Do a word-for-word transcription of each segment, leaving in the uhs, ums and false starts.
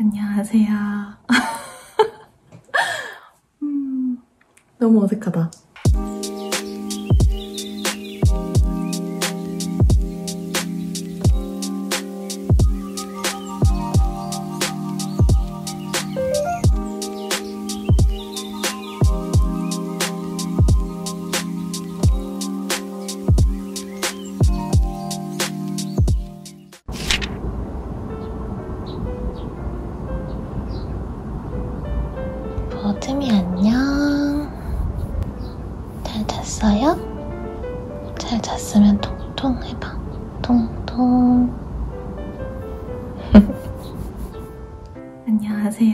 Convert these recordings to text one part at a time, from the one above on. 안녕하세요. 음, 너무 어색하다. 버드미 안녕. 잘 잤어요? 잘 잤으면 통통 해봐. 통통. 안녕하세요.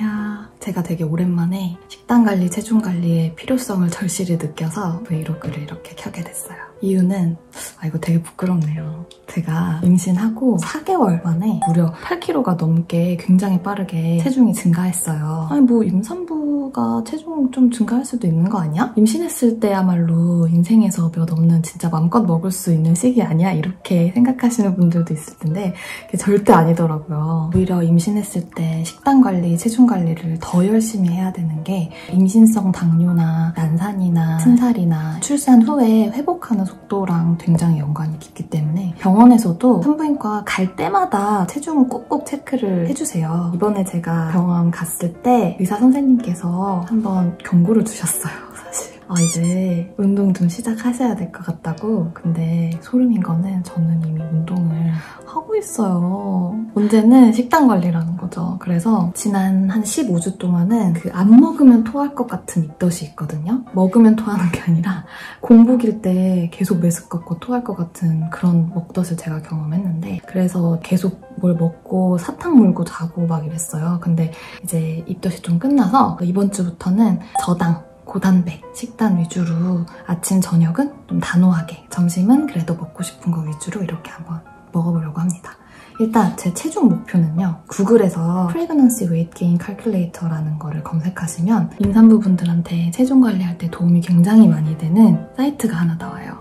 제가 되게 오랜만에 식단관리, 체중관리의 필요성을 절실히 느껴서 브이로그를 이렇게 켜게 됐어요. 이유는, 아 이거 되게 부끄럽네요. 제가 임신하고 사 개월 만에 무려 팔 킬로그램가 넘게 굉장히 빠르게 체중이 증가했어요. 아니 뭐 임산부가 체중 좀 증가할 수도 있는 거 아니야? 임신했을 때야말로 인생에서 몇 없는 진짜 맘껏 먹을 수 있는 시기 아니야? 이렇게 생각하시는 분들도 있을 텐데 그게 절대 아니더라고요. 오히려 임신했을 때 식단관리, 체중관리를 더 열심히 해야 되는 게 임신성 당뇨나 난산이나 튼살이나 출산 후에 회복하는 속도랑 굉장히 연관이 깊기 때문에 병원에서도 산부인과 갈 때마다 체중을 꼭꼭 체크를 해주세요. 이번에 제가 병원 갔을 때 의사 선생님께서 한번 경고를 주셨어요. 사실 아 이제 운동 좀 시작하셔야 될 것 같다고. 근데 소름인 거는 저는 이미 운동을 하고 있어요. 문제는 식단 관리라는 거죠. 그래서 지난 한 십오 주 동안은 그 안 먹으면 토할 것 같은 입덧이 있거든요. 먹으면 토하는 게 아니라 공복일 때 계속 메스껍고 토할 것 같은 그런 먹덧을 제가 경험했는데 그래서 계속 뭘 먹고 사탕 물고 자고 막 이랬어요. 근데 이제 입덧이 좀 끝나서 이번 주부터는 저당 고단백 식단 위주로 아침, 저녁은 좀 단호하게 점심은 그래도 먹고 싶은 거 위주로 이렇게 한번 먹어보려고 합니다. 일단 제 체중 목표는요. 구글에서 프레그넌시 웨이트 게인 칼큘레이터라는 거를 검색하시면 임산부분들한테 체중 관리할 때 도움이 굉장히 많이 되는 사이트가 하나 나와요.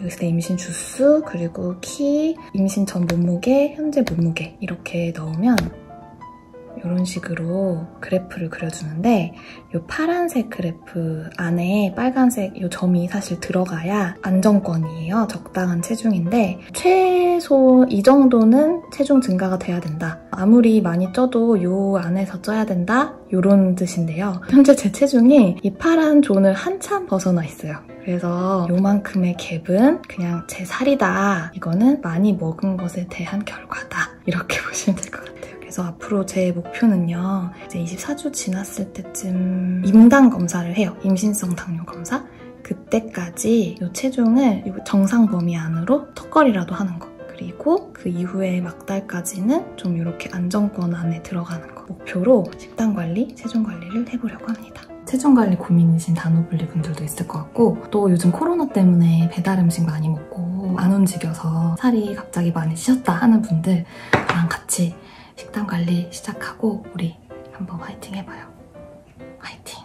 여기서 내 임신 주수, 그리고 키, 임신 전 몸무게, 현재 몸무게 이렇게 넣으면 이런 식으로 그래프를 그려주는데 이 파란색 그래프 안에 빨간색 이 점이 사실 들어가야 안정권이에요. 적당한 체중인데 최소 이 정도는 체중 증가가 돼야 된다. 아무리 많이 쪄도 이 안에서 쪄야 된다. 이런 뜻인데요. 현재 제 체중이 이 파란 존을 한참 벗어나 있어요. 그래서 요만큼의 갭은 그냥 제 살이다. 이거는 많이 먹은 것에 대한 결과다. 이렇게 보시면 될 것 같아요. 그래서 앞으로 제 목표는요. 이제 이십사 주 지났을 때쯤 임당 검사를 해요. 임신성 당뇨 검사. 그때까지 이 체중을 정상 범위 안으로 턱걸이라도 하는 거. 그리고 그 이후에 막달까지는 좀 이렇게 안정권 안에 들어가는 거. 목표로 식단 관리, 체중 관리를 해보려고 합니다. 체중관리 고민이신 단오블리 분들도 있을 것 같고 또 요즘 코로나 때문에 배달음식 많이 먹고 안 움직여서 살이 갑자기 많이 찌셨다 하는 분들 저랑 같이 식단관리 시작하고 우리 한번 화이팅 해봐요. 화이팅!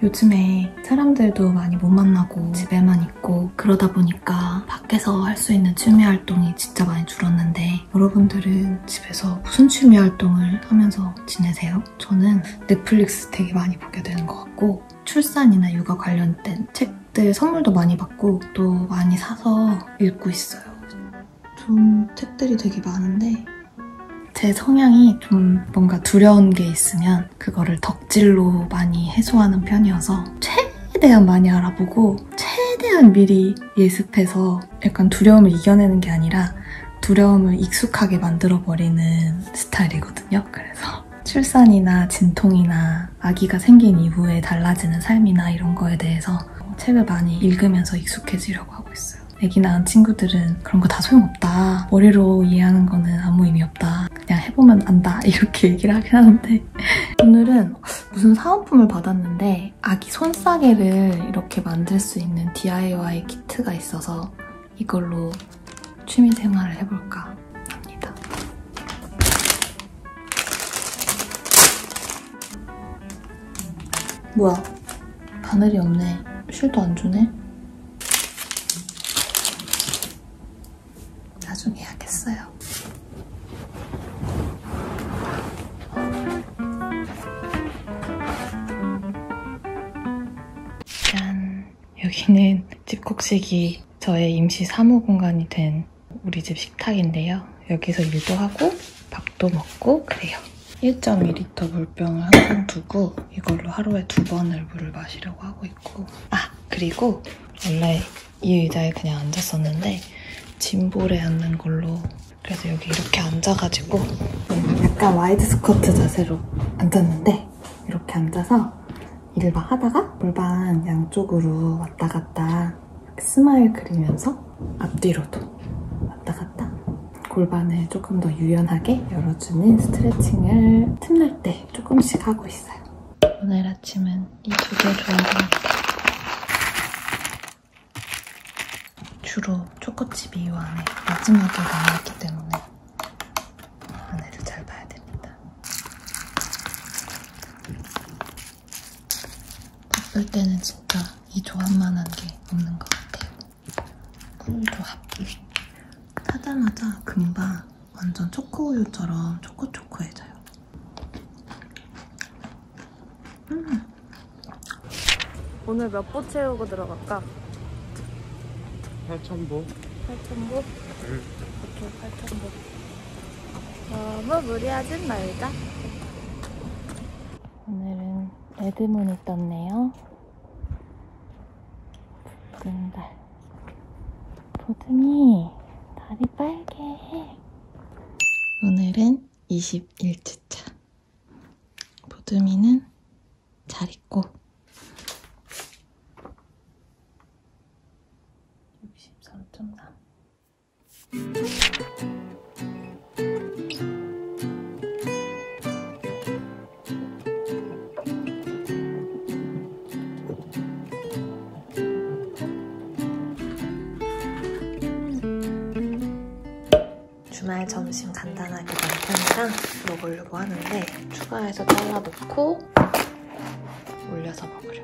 요즘에 사람들도 많이 못 만나고 집에만 있고 그러다 보니까 밖에서 할 수 있는 취미 활동이 진짜 많이 줄었는데 여러분들은 집에서 무슨 취미 활동을 하면서 지내세요? 저는 넷플릭스 되게 많이 보게 되는 것 같고 출산이나 육아 관련된 책들 선물도 많이 받고 또 많이 사서 읽고 있어요. 좀 책들이 되게 많은데 제 성향이 좀 뭔가 두려운 게 있으면 그거를 덕질로 많이 해소하는 편이어서 최대한 많이 알아보고 최대한 미리 예습해서 약간 두려움을 이겨내는 게 아니라 두려움을 익숙하게 만들어버리는 스타일이거든요. 그래서 출산이나 진통이나 아기가 생긴 이후에 달라지는 삶이나 이런 거에 대해서 책을 많이 읽으면서 익숙해지려고 하고 있어요. 아기 낳은 친구들은 그런 거 다 소용없다. 머리로 이해하는 거는 아무 의미 없다. 그냥 해보면 안다. 이렇게 얘기를 하긴 하는데 오늘은 무슨 사은품을 받았는데 아기 손싸개를 이렇게 만들 수 있는 디아이와이 키트가 있어서 이걸로 취미생활을 해볼까 합니다. 뭐야? 바늘이 없네. 실도 안 주네. 나중에 해야겠어요. 짠! 여기는 집콕식이 저의 임시 사무 공간이 된 우리 집 식탁인데요. 여기서 일도 하고 밥도 먹고 그래요. 일 점 이 리터 물병을 한 통 두고 이걸로 하루에 두 번을 물을 마시려고 하고 있고, 아! 그리고 원래 이 의자에 그냥 앉았었는데 짐볼에 앉는 걸로, 그래서 여기 이렇게 앉아가지고 약간 와이드 스쿼트 자세로 앉았는데, 이렇게 앉아서 일만 하다가 골반 양쪽으로 왔다 갔다 이렇게 스마일 그리면서 앞뒤로도 왔다 갔다 골반을 조금 더 유연하게 열어주는 스트레칭을 틈날 때 조금씩 하고 있어요. 오늘 아침은 이 두 개 좋은 것 같아요. 주로 초코칩 이후 안에 마지막에 남았기 때문에 안에를 잘 봐야 됩니다. 바쁠 때는 진짜 이 조합만한 게 없는 것 같아요. 꿀조합. 타자마자 금방 완전 초코우유처럼 초코초코해져요. 음. 오늘 몇 보 채우고 들어갈까? 팔천 보. 팔천 보? 응. 오케이, 팔천 보. 너무 무리하진 말자. 오늘은 레드문이 떴네요. 붉은 달. 보듬이 달이 빨개해. 오늘은 이십일 주차. 보듬이는 잘 있고. 주말 점심 간단하게 남편이랑 먹으려고 하는데 추가해서 잘라놓고 올려서 먹으려고요.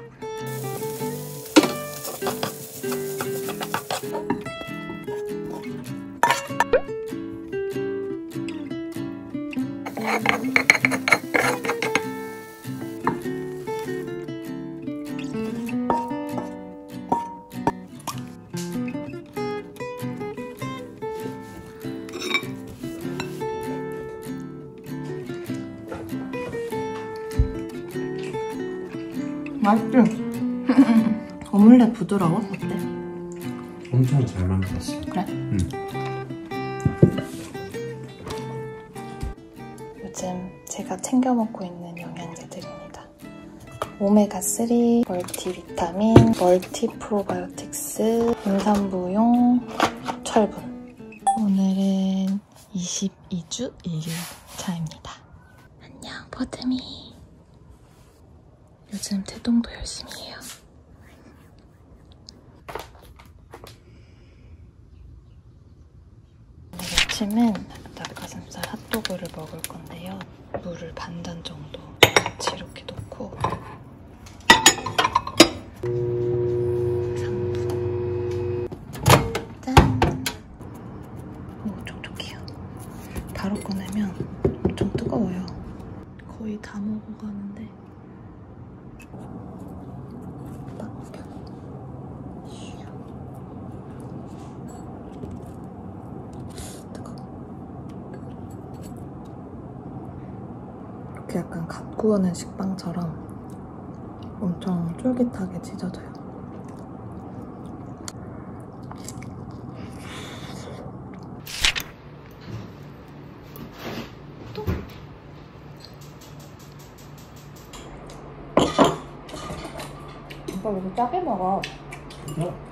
맛있지? 어물레 부드러워? 어때? 엄청 잘 만들었어. 그래? 응. 요즘 제가 챙겨 먹고 있는 영양제들입니다. 오메가삼, 멀티비타민, 멀티프로바이오틱스, 임산부용 철분. 오늘은 이십이 주 일 일 차입니다. 안녕, 보듬이. 요즘 태동도 열심히 해요. 오늘 아침은 닭가슴살 핫도그를 먹을 건데요. 물을 반잔 정도 같이 이렇게 넣고 삼 분. 짠! 오, 촉촉해요. 바로 꺼내면 엄청 뜨거워요. 거의 다 먹어가는데 약간 갓 구워낸 식빵처럼 엄청 쫄깃하게 찢어져요. 또? 오빠 왜 이렇게 짜게 먹어? 어? 이거.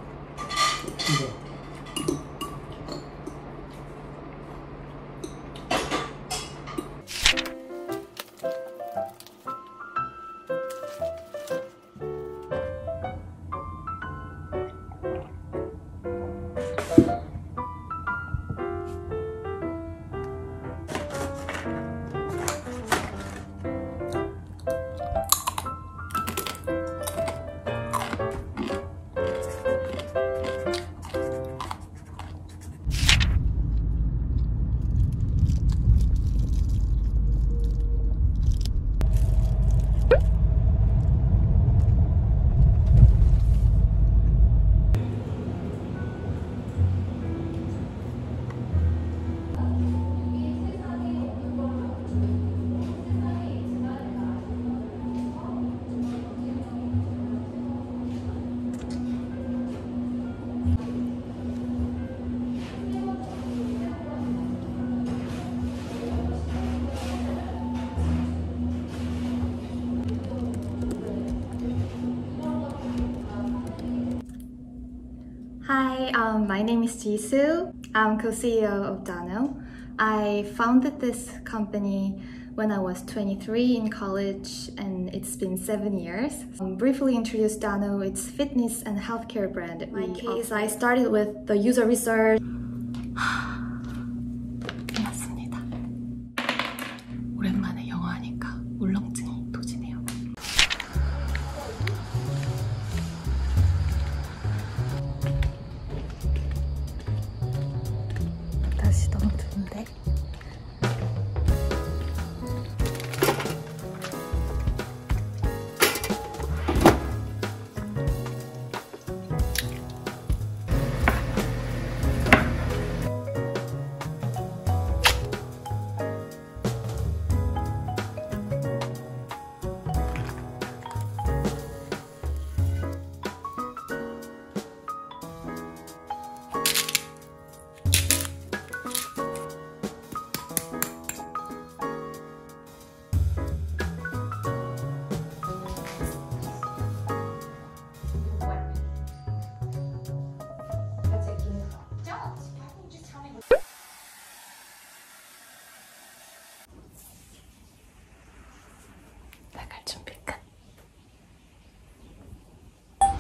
Hi, um, my name is Jisoo. I'm co-C E O of Dano. I founded this company when I was twenty-three in college, and it's been seven years. Um, briefly introduced Dano, its fitness and healthcare brand. In my case, I started with the user research. 반갑습니다. 오랜만에 영어하니까 울렁증이 도지네요. 날씨 너무 좋은데?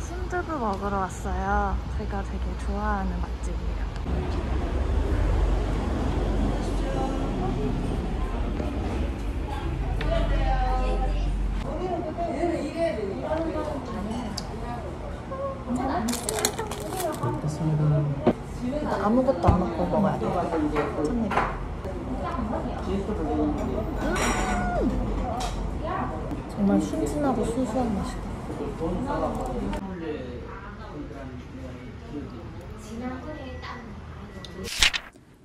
순두부 먹으러 왔어요. 제가 되게 좋아하는 맛집이에요. 아무것도 안 먹고 먹어야 돼요. 감사합니다. 음! 정말 순진하고 순수한 맛이다.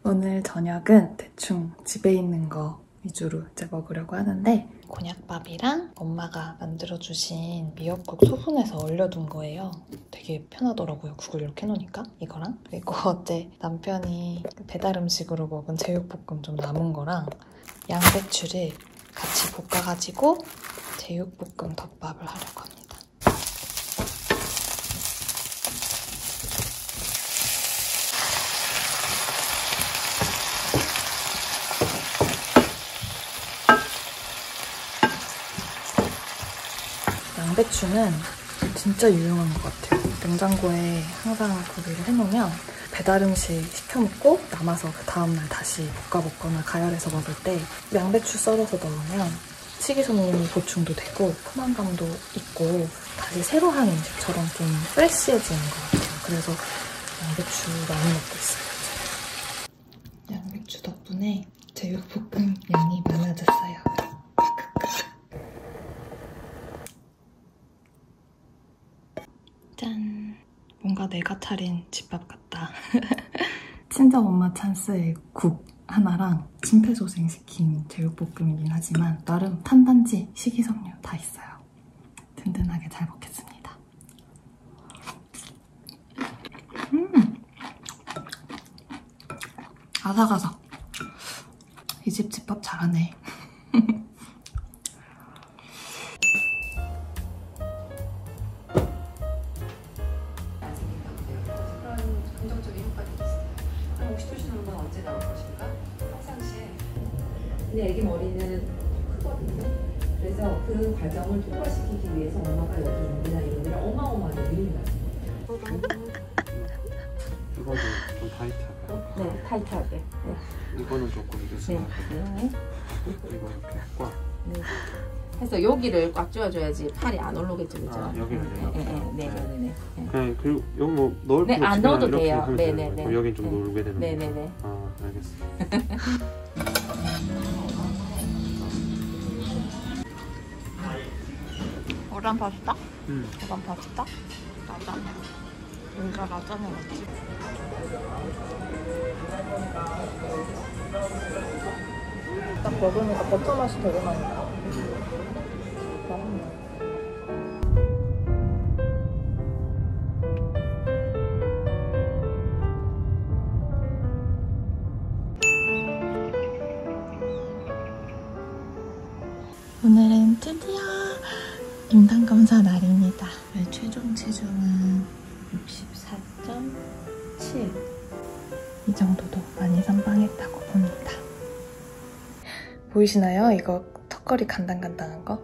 오늘 저녁은 대충 집에 있는 거 위주로 이제 먹으려고 하는데, 곤약밥이랑 엄마가 만들어주신 미역국 소분해서 얼려둔 거예요. 되게 편하더라고요, 국을 이렇게 해놓으니까. 이거랑, 그리고 어제 남편이 배달 음식으로 먹은 제육볶음 좀 남은 거랑 양배추를 같이 볶아가지고 제육볶음 덮밥을 하려고 합니다. 양배추는 진짜 유용한 것 같아요. 냉장고에 항상 구비를 해놓으면 배달 음식 시켜먹고 남아서 그 다음날 다시 볶아 먹거나 가열해서 먹을 때 양배추 썰어서 넣으면 식이섬유 보충도 되고 포만감도 있고 다시 새로 한 음식처럼 좀 프레쉬해지는 것 같아요. 그래서 양배추 많이 먹고 있어요. 양배추 덕분에 제육볶음 양이 많아졌어요. 짠! 뭔가 내가 차린 집밥 같다. 친정엄마 찬스의 국 하나랑 심폐소생시킨 제육볶음이긴 하지만 나름 탄단지, 식이섬유 다 있어요. 든든하게 잘 먹겠습니다. 음! 아삭아삭! 이 집 집밥 잘하네. 근데 애기 머리는 크거든요. 그래서 그 과정을 통과시키기 위해서 엄마가 여기 있나 이런 데를 어마어마하게 밀린 거예요. 이거는 좀 타이트하게. 네, 타이트하게. 네. 이거는 조금 느슨하게. 네. 이거 이렇게 꽉. 네. 해서 여기를 꽉 조여줘야지 팔이 안 올라오겠죠, 그죠? 아, 여기는 돼요? 네, 네, 네. 네, 그리고 여기 뭐 넣을 네, 안 넣어도 돼요. 네, 네, 네. 여긴 좀 네. 놀게 되는 거. 네, 네, 네. 아, 알겠습니다. 계란 파스타? 응. 계란 파스타? 라자냐. 뭔가 라자냐 맞지? 딱 먹으니까 버터 맛이 되게 많이 나. 맛있네. 오늘은 드디어 임당검사 날입니다. 최종 체중은 육십사 점 칠. 이 정도도 많이 선방했다고 봅니다. 보이시나요? 이거 턱걸이 간당간당한 거?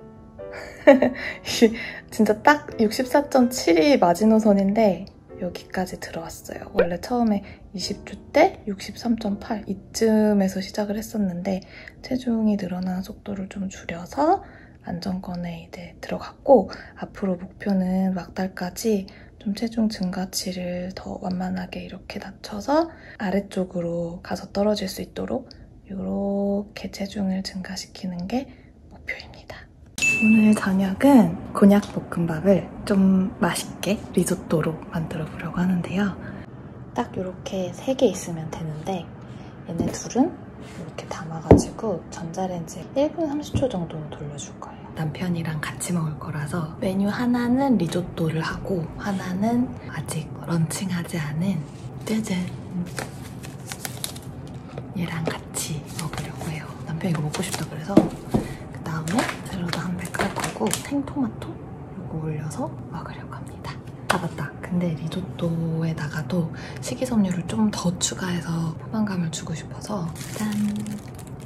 진짜 딱 육십사 점 칠이 마지노선인데 여기까지 들어왔어요. 원래 처음에 이십 주 때 육십삼 점 팔 이쯤에서 시작을 했었는데 체중이 늘어나는 속도를 좀 줄여서 안정권에 이제 들어갔고, 앞으로 목표는 막달까지 좀 체중 증가치를 더 완만하게 이렇게 낮춰서 아래쪽으로 가서 떨어질 수 있도록 이렇게 체중을 증가시키는 게 목표입니다. 오늘 저녁은 곤약볶음밥을 좀 맛있게 리조또로 만들어 보려고 하는데요. 딱 이렇게 세 개 있으면 되는데 얘네 둘은 이렇게 담아가지고 전자레인지에 일 분 삼십 초 정도는 돌려줄 거예요. 남편이랑 같이 먹을 거라서 메뉴 하나는 리조또를 하고 하나는 아직 런칭하지 않은 짜잔! 얘랑 같이 먹으려고 해요. 남편이 이거 먹고 싶다 그래서 그 다음에 샐러드 한 배 깔 거고 생토마토 이거 올려서 먹으려고 합니다. 아 맞다! 근데 리조또에다가도 식이섬유를 좀 더 추가해서 포만감을 주고 싶어서 짠!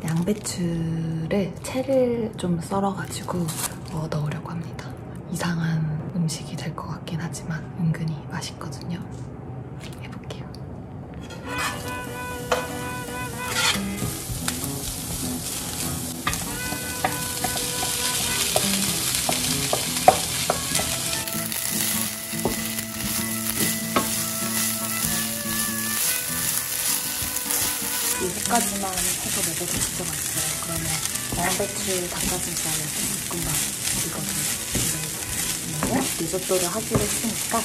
양배추를 채를 좀 썰어가지고 어, 넣으려고 합니다. 이상한 음식이 될 것 같긴 하지만 은근히 맛있거든요. 해볼게요. 여기까지만 해서 먹어도 진짜 맛있어요. 그러면 양배추 닭가슴살 볶음밥 이거든요. 리조또를 하기로 했으니까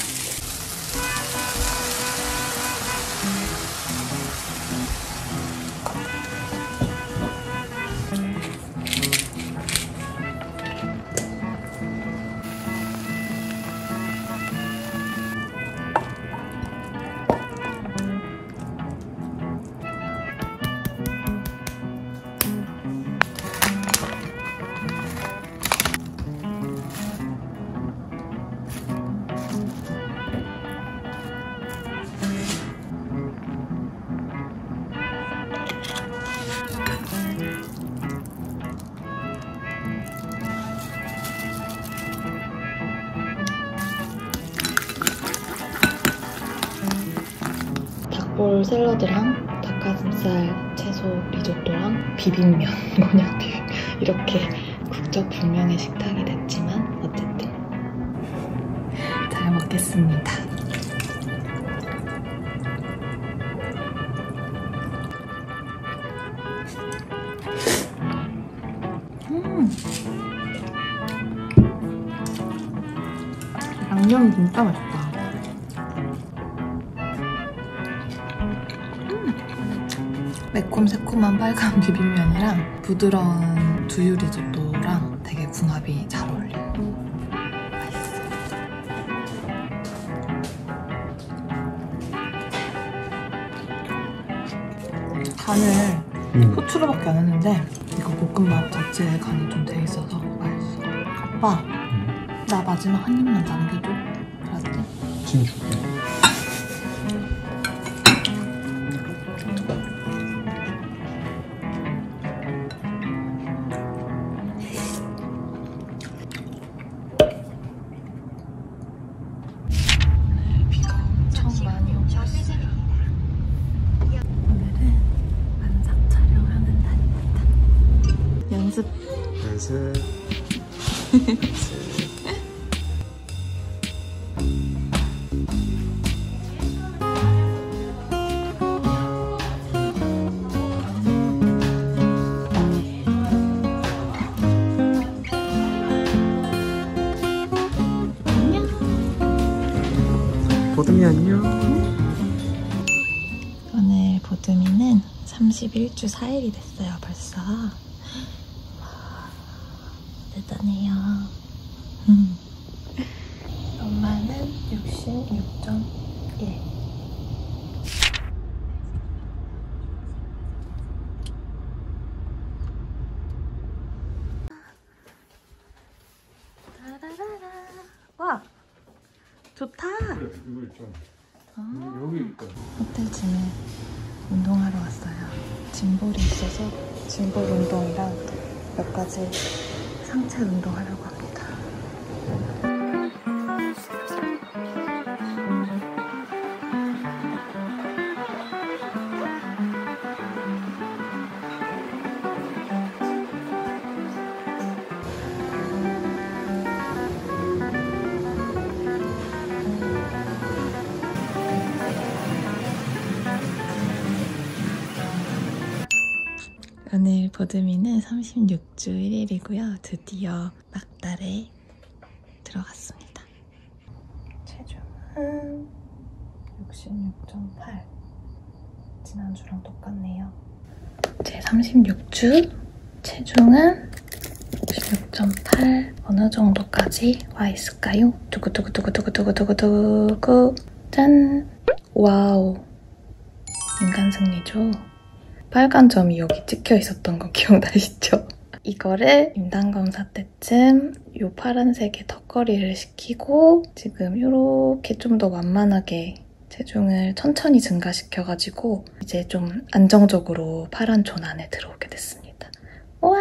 샐러드랑 닭가슴살 채소 리조또랑 비빔면, 곤약 비빔면 이렇게 국적 불명의 식탁이 됐지만 어쨌든 잘 먹겠습니다. 음, 양념 진짜 맛있다. 매콤새콤한 빨간 비빔면이랑 부드러운 두유 리조또랑 되게 궁합이 잘 어울려요. 맛있어. 간을 음. 후추로밖에 안 했는데 이거 볶음밥 자체에 간이 좀 돼 있어서 맛있어. 오빠, 음. 나 마지막 한 입만 남겨줘. 알았지? 지금 줄게. 보듬이 안녕. 오늘 보듬이는 삼십일 주 사 일이 됐어요. 벌써 대단해요. 음. 엄마는 육십육 점 일. 따라라라. 와, 좋다. 그래, 그거 있잖아. 아 여기 호텔 짐에 운동하러 왔어요. 짐볼이 있어서 짐볼 운동이랑 몇 가지 상체 운동하려고 합니다. 오늘 보드미는 삼십육 주 일 일이고요. 드디어 막달에 들어갔습니다. 체중은 육십육 점 팔. 지난주랑 똑같네요. 제 삼십육 주 체중은 육십육 점 팔. 어느 정도까지 와 있을까요? 두구두구두구두구두구두구. 짠! 와우. 인간 승리죠? 빨간 점이 여기 찍혀 있었던 거 기억나시죠? 이거를 임당검사 때쯤 이 파란색의 턱걸이를 시키고 지금 이렇게 좀 더 완만하게 체중을 천천히 증가시켜가지고 이제 좀 안정적으로 파란 존 안에 들어오게 됐습니다. 우와!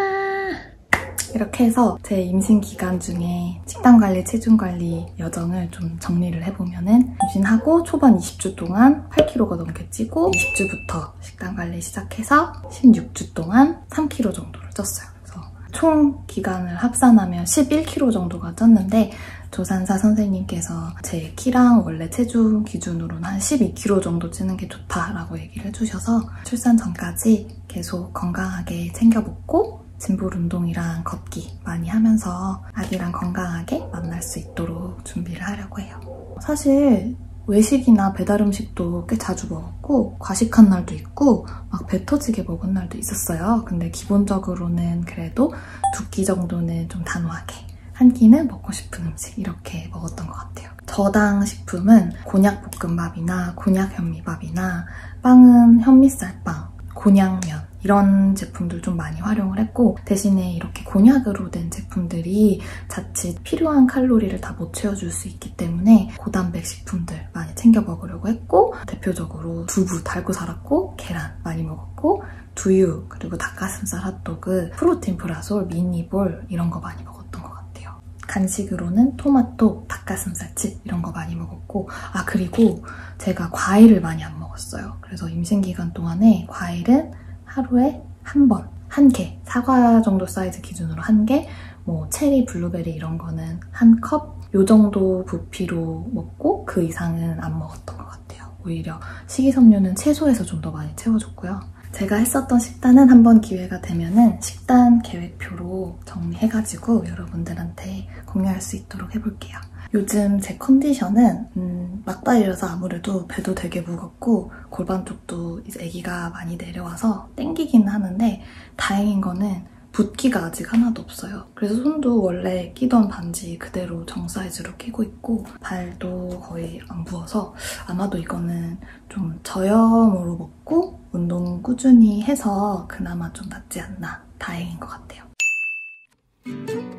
이렇게 해서 제 임신 기간 중에 식단 관리, 체중 관리 여정을 좀 정리를 해보면은 임신하고 초반 이십 주 동안 팔 킬로그램가 넘게 찌고 이십 주부터 식단 관리 시작해서 십육 주 동안 삼 킬로그램 정도를 쪘어요. 그래서 총 기간을 합산하면 십일 킬로그램 정도가 쪘는데 조산사 선생님께서 제 키랑 원래 체중 기준으로는 한 십이 킬로그램 정도 찌는 게 좋다라고 얘기를 해주셔서 출산 전까지 계속 건강하게 챙겨 먹고 짐볼 운동이랑 걷기 많이 하면서 아기랑 건강하게 만날 수 있도록 준비를 하려고 해요. 사실 외식이나 배달음식도 꽤 자주 먹었고 과식한 날도 있고 막 배 터지게 먹은 날도 있었어요. 근데 기본적으로는 그래도 두 끼 정도는 좀 단호하게 한 끼는 먹고 싶은 음식 이렇게 먹었던 것 같아요. 저당 식품은 곤약볶음밥이나 곤약현미밥이나 빵은 현미쌀빵, 곤약면 이런 제품들 좀 많이 활용을 했고 대신에 이렇게 곤약으로 된 제품들이 자칫 필요한 칼로리를 다 못 채워줄 수 있기 때문에 고단백 식품들 많이 챙겨 먹으려고 했고 대표적으로 두부, 달고 살았고 계란 많이 먹었고 두유, 그리고 닭가슴살 핫도그, 프로틴 프라솔, 미니볼 이런 거 많이 먹었던 것 같아요. 간식으로는 토마토, 닭가슴살 칩 이런 거 많이 먹었고 아 그리고 제가 과일을 많이 안 먹었어요. 그래서 임신 기간 동안에 과일은 하루에 한 번, 한 개, 사과 정도 사이즈 기준으로 한 개, 뭐 체리, 블루베리 이런 거는 한 컵, 요 정도 부피로 먹고 그 이상은 안 먹었던 것 같아요. 오히려 식이섬유는 채소에서 좀 더 많이 채워줬고요. 제가 했었던 식단은 한번 기회가 되면은 식단 계획표로 정리해가지고 여러분들한테 공유할 수 있도록 해볼게요. 요즘 제 컨디션은 음, 막달이라서 아무래도 배도 되게 무겁고 골반 쪽도 이제 아기가 많이 내려와서 땡기긴 하는데 다행인 거는 붓기가 아직 하나도 없어요. 그래서 손도 원래 끼던 반지 그대로 정사이즈로 끼고 있고 발도 거의 안 부어서 아마도 이거는 좀 저염으로 먹고 운동 꾸준히 해서 그나마 좀 낫지 않나 다행인 것 같아요.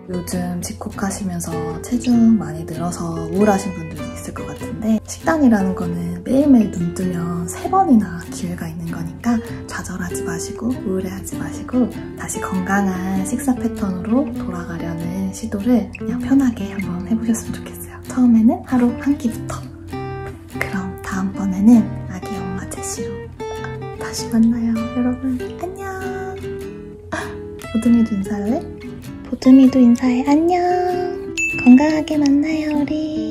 요즘 집콕하시면서 체중 많이 늘어서 우울하신 분들도 있을 것 같은데 식단이라는 거는 매일매일 눈 뜨면 세 번이나 기회가 있는 거니까 좌절하지 마시고 우울해하지 마시고 다시 건강한 식사 패턴으로 돌아가려는 시도를 그냥 편하게 한번 해보셨으면 좋겠어요. 처음에는 하루 한 끼부터. 그럼 다음번에는 아기 엄마 제시로 다시 만나요. 여러분 안녕. 보드미도 인사해. 보드미도 인사해. 안녕. 건강하게 만나요, 우리.